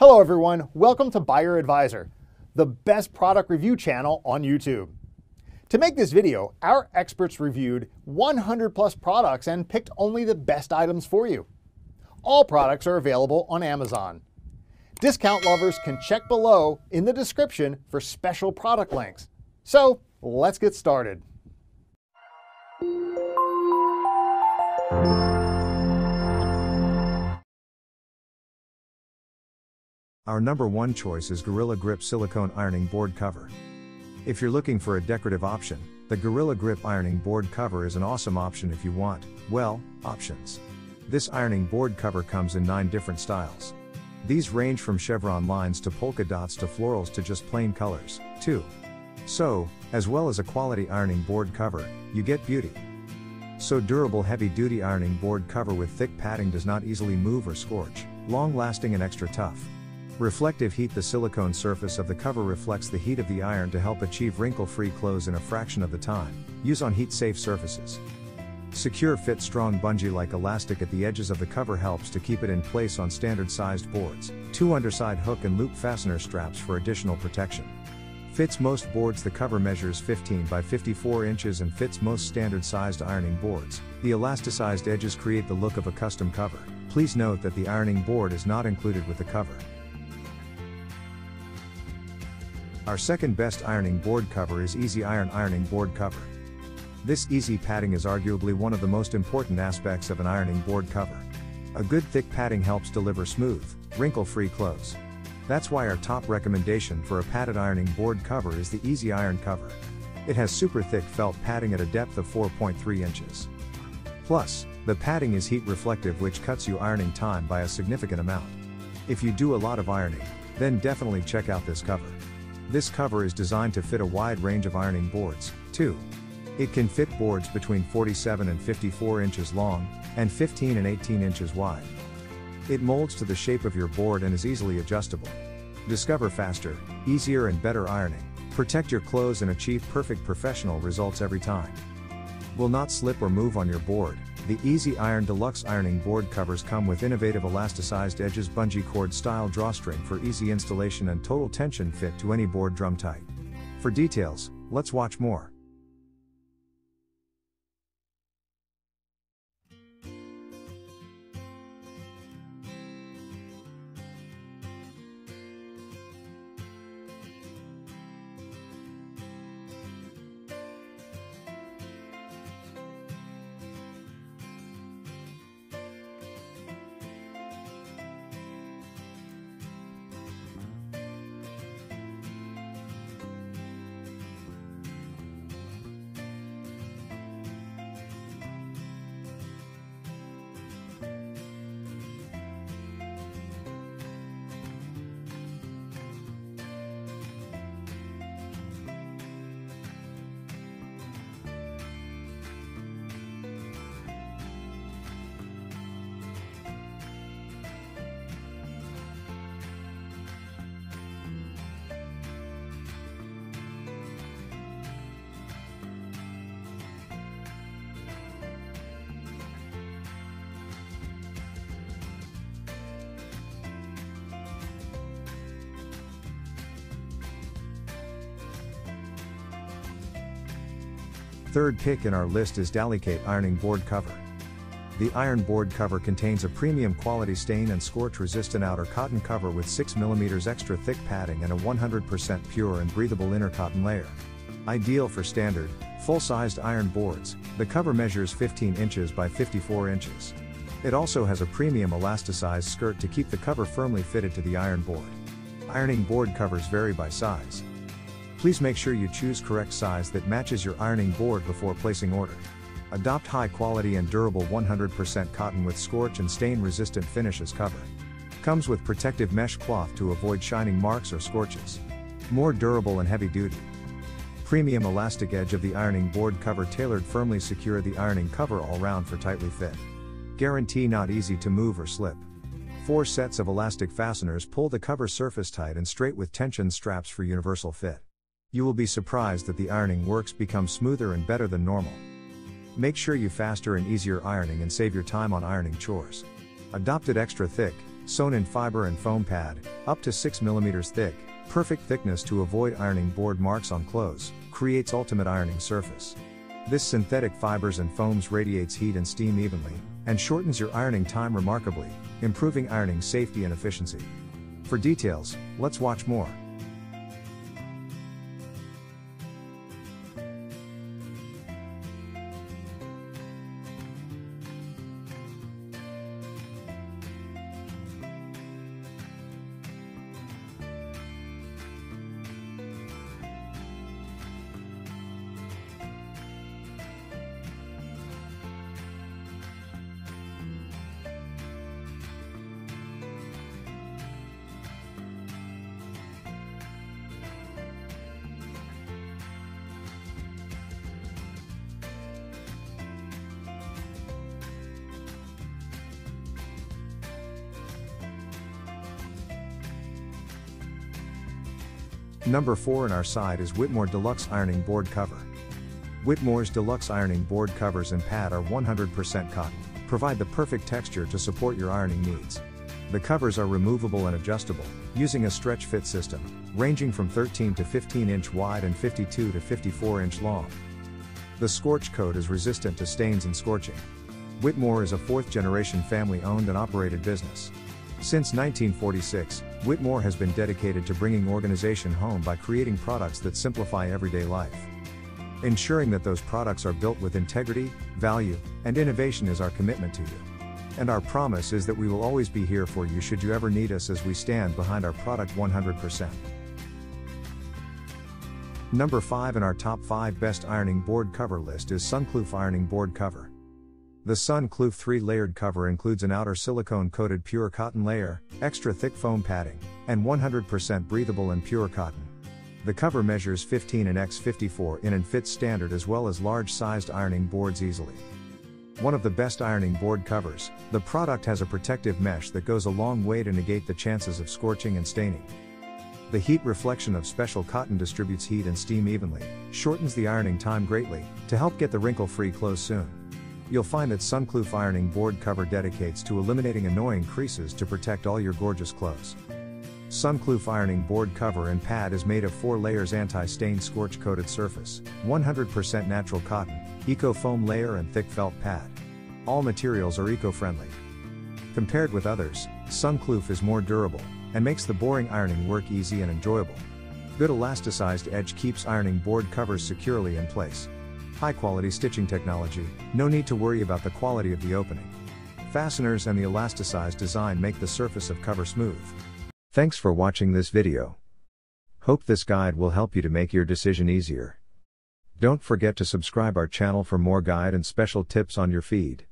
Hello everyone, welcome to Buyer Advisor, the best product review channel on YouTube. To make this video, our experts reviewed 100 plus products and picked only the best items for you. All products are available on Amazon. Discount lovers can check below in the description for special product links. So let's get started. Our number one choice is Gorilla Grip Silicone Ironing Board Cover. If you're looking for a decorative option, the Gorilla Grip Ironing Board Cover is an awesome option if you want, well, options. This ironing board cover comes in 9 different styles. These range from chevron lines to polka dots to florals to just plain colors, too. So, as well as a quality ironing board cover, you get beauty. So durable heavy-duty ironing board cover with thick padding does not easily move or scorch, long-lasting and extra tough. Reflective heat. The silicone surface of the cover reflects the heat of the iron to help achieve wrinkle-free clothes in a fraction of the time. Use on heat-safe surfaces. Secure fit. Strong bungee-like elastic at the edges of the cover helps to keep it in place on standard-sized boards. 2 underside hook and loop fastener straps for additional protection. Fits most boards. The cover measures 15 by 54 inches and fits most standard-sized ironing boards. The elasticized edges create the look of a custom cover. Please note that the ironing board is not included with the cover. Our second best ironing board cover is Easy Iron Ironing Board Cover. This easy padding is arguably one of the most important aspects of an ironing board cover. A good thick padding helps deliver smooth, wrinkle-free clothes. That's why our top recommendation for a padded ironing board cover is the Easy Iron cover. It has super thick felt padding at a depth of 4.3 inches. Plus, the padding is heat reflective, which cuts your ironing time by a significant amount. If you do a lot of ironing, then definitely check out this cover. This cover is designed to fit a wide range of ironing boards, too. It can fit boards between 47 and 54 inches long, and 15 and 18 inches wide. It molds to the shape of your board and is easily adjustable. Discover faster, easier and better ironing. Protect your clothes and achieve perfect professional results every time. Will not slip or move on your board. The Easy Iron Deluxe Ironing Board Covers come with innovative elasticized edges, bungee cord style drawstring for easy installation and total tension fit to any board drum type. For details, let's watch more. Third pick in our list is Dalicate Ironing Board Cover. The iron board cover contains a premium quality stain and scorch-resistant outer cotton cover with 6 mm extra thick padding and a 100% pure and breathable inner cotton layer. Ideal for standard, full-sized iron boards, the cover measures 15 inches by 54 inches. It also has a premium elasticized skirt to keep the cover firmly fitted to the iron board. Ironing board covers vary by size. Please make sure you choose correct size that matches your ironing board before placing order. Adopt high quality and durable 100% cotton with scorch and stain resistant finish as cover. Comes with protective mesh cloth to avoid shining marks or scorches. More durable and heavy duty. Premium elastic edge of the ironing board cover tailored firmly secure the ironing cover all round for tightly fit. Guarantee not easy to move or slip. 4 sets of elastic fasteners pull the cover surface tight and straight with tension straps for universal fit. You will be surprised that the ironing works become smoother and better than normal. Make sure you faster and easier ironing and save your time on ironing chores. Adopted extra thick, sewn in fiber and foam pad, up to 6 mm thick, perfect thickness to avoid ironing board marks on clothes, creates ultimate ironing surface. This synthetic fibers and foams radiates heat and steam evenly, and shortens your ironing time remarkably, improving ironing safety and efficiency. For details, let's watch more. Number 4 in our side is Whitmore Deluxe Ironing Board Cover. Whitmore's Deluxe Ironing Board Covers and Pad are 100% cotton, provide the perfect texture to support your ironing needs. The covers are removable and adjustable, using a stretch fit system, ranging from 13 to 15 inch wide and 52 to 54 inch long. The scorch coat is resistant to stains and scorching. Whitmore is a 4th generation family owned and operated business. Since 1946, Whitmore has been dedicated to bringing organization home by creating products that simplify everyday life. Ensuring that those products are built with integrity, value, and innovation is our commitment to you. And our promise is that we will always be here for you should you ever need us, as we stand behind our product 100%. Number 5 in our top 5 best ironing board cover list is Suncloof Ironing Board Cover. The SunClue 3-layered cover includes an outer silicone-coated pure cotton layer, extra thick foam padding, and 100% breathable and pure cotton. The cover measures 15" x 54" and fits standard as well as large-sized ironing boards easily. One of the best ironing board covers, the product has a protective mesh that goes a long way to negate the chances of scorching and staining. The heat reflection of special cotton distributes heat and steam evenly, shortens the ironing time greatly, to help get the wrinkle-free clothes soon. You'll find that Suncloof Ironing Board Cover dedicates to eliminating annoying creases to protect all your gorgeous clothes. Suncloof Ironing Board Cover and Pad is made of 4 layers anti-stain scorch-coated surface, 100% natural cotton, eco-foam layer and thick felt pad. All materials are eco-friendly. Compared with others, Suncloof is more durable, and makes the boring ironing work easy and enjoyable. Good elasticized edge keeps ironing board covers securely in place. High-quality stitching technology, no need to worry about the quality of the opening. Fasteners and the elasticized design make the surface of cover smooth. Thanks for watching this video. Hope this guide will help you to make your decision easier. Don't forget to subscribe our channel for more guide and special tips on your feed.